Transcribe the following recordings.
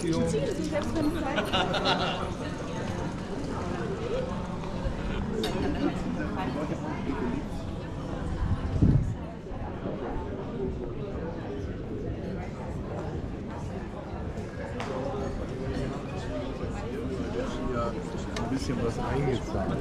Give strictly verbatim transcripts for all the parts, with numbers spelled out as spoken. Zieh dich selbst von der Seite. Ein bisschen was eingezahlt.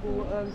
Akku äh,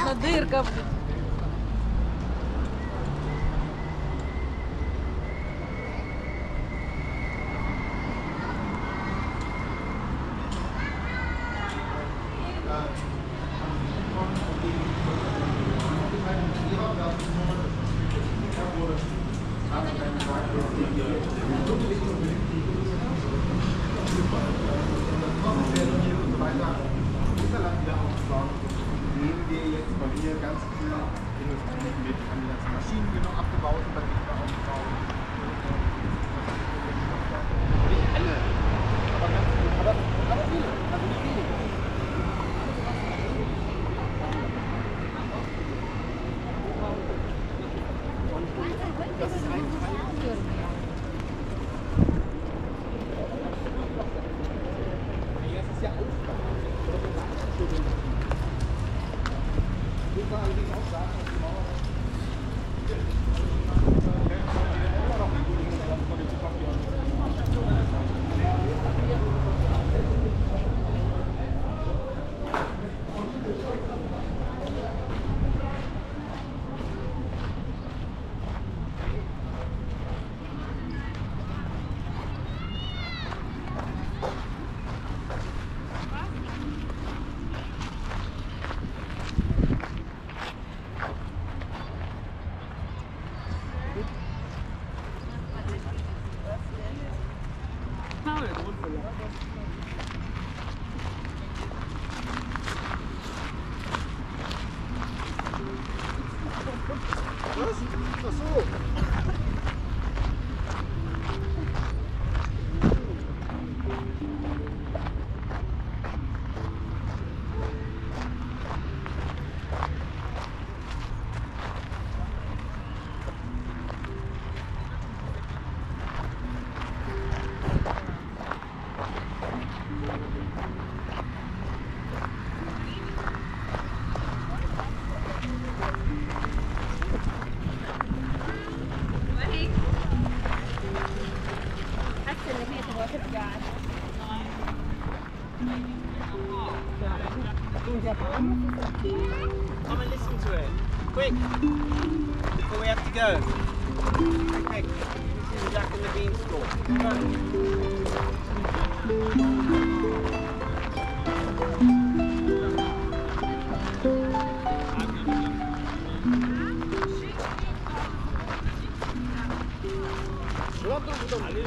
Ладно, дырка.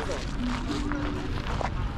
Let's go.